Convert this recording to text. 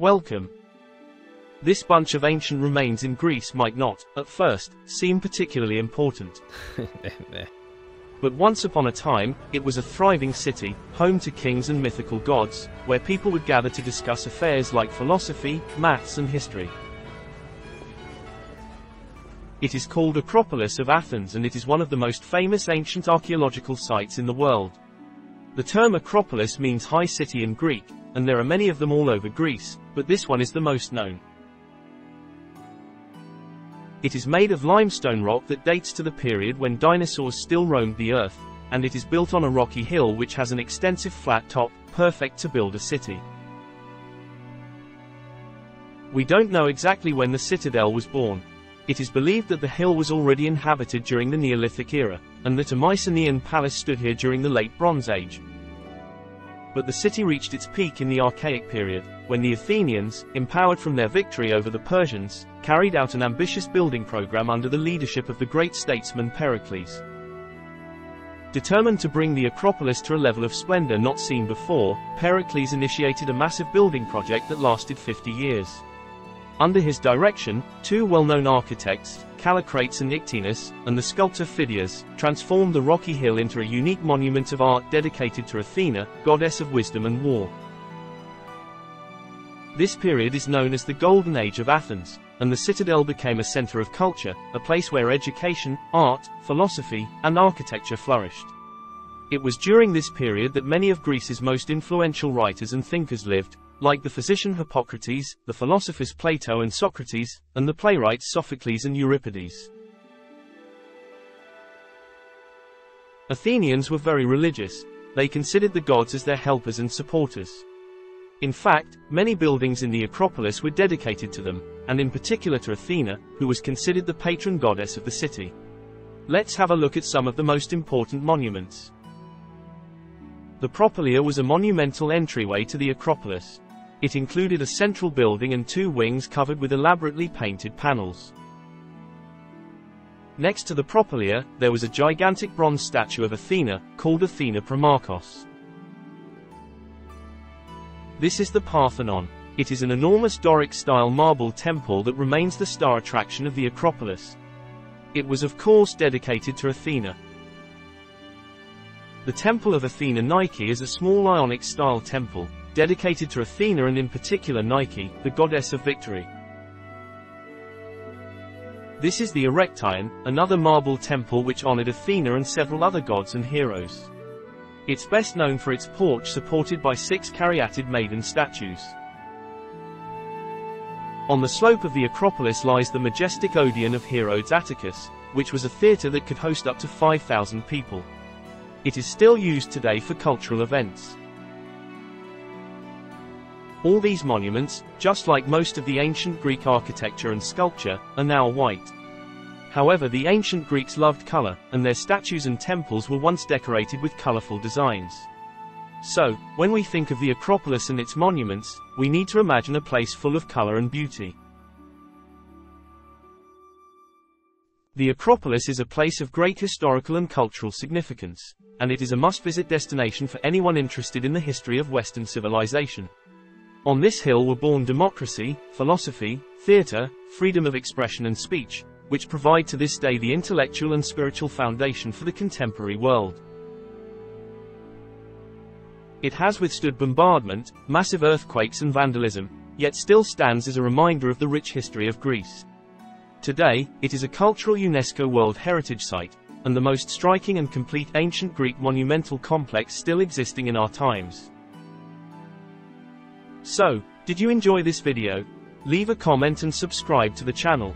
Welcome. This bunch of ancient remains in Greece might not, at first, seem particularly important. But once upon a time, it was a thriving city, home to kings and mythical gods, where people would gather to discuss affairs like philosophy, maths and history. It is called Acropolis of Athens and it is one of the most famous ancient archaeological sites in the world. The term Acropolis means high city in Greek, and there are many of them all over Greece, but this one is the most known. It is made of limestone rock that dates to the period when dinosaurs still roamed the earth, and it is built on a rocky hill which has an extensive flat top, perfect to build a city. We don't know exactly when the citadel was born. It is believed that the hill was already inhabited during the Neolithic era, and that a Mycenaean palace stood here during the Late Bronze Age. But the city reached its peak in the Archaic period, when the Athenians, empowered from their victory over the Persians, carried out an ambitious building program under the leadership of the great statesman Pericles. Determined to bring the Acropolis to a level of splendor not seen before, Pericles initiated a massive building project that lasted 50 years. Under his direction, two well-known architects, Callicrates and Ictinus, and the sculptor Phidias, transformed the rocky hill into a unique monument of art dedicated to Athena, goddess of wisdom and war. This period is known as the Golden Age of Athens, and the citadel became a center of culture, a place where education, art, philosophy, and architecture flourished. It was during this period that many of Greece's most influential writers and thinkers lived, like the physician Hippocrates, the philosophers Plato and Socrates, and the playwrights Sophocles and Euripides. Athenians were very religious. They considered the gods as their helpers and supporters. In fact, many buildings in the Acropolis were dedicated to them, and in particular to Athena, who was considered the patron goddess of the city. Let's have a look at some of the most important monuments. The Propylaea was a monumental entryway to the Acropolis. It included a central building and two wings covered with elaborately painted panels. Next to the Propylaea, there was a gigantic bronze statue of Athena, called Athena Promachos. This is the Parthenon. It is an enormous Doric-style marble temple that remains the star attraction of the Acropolis. It was of course dedicated to Athena. The Temple of Athena Nike is a small Ionic-style temple, dedicated to Athena and in particular Nike, the goddess of victory. This is the Erechtheion, another marble temple which honored Athena and several other gods and heroes. It's best known for its porch supported by 6 caryatid maiden statues. On the slope of the Acropolis lies the majestic Odeon of Herodes Atticus, which was a theater that could host up to 5,000 people. It is still used today for cultural events. All these monuments, just like most of the ancient Greek architecture and sculpture, are now white. However, the ancient Greeks loved color, and their statues and temples were once decorated with colorful designs. So, when we think of the Acropolis and its monuments, we need to imagine a place full of color and beauty. The Acropolis is a place of great historical and cultural significance, and it is a must-visit destination for anyone interested in the history of Western civilization. On this hill were born democracy, philosophy, theater, freedom of expression and speech, which provide to this day the intellectual and spiritual foundation for the contemporary world. It has withstood bombardment, massive earthquakes and vandalism, yet still stands as a reminder of the rich history of Greece. Today, it is a cultural UNESCO World Heritage Site, and the most striking and complete ancient Greek monumental complex still existing in our times. So, did you enjoy this video? Leave a comment and subscribe to the channel.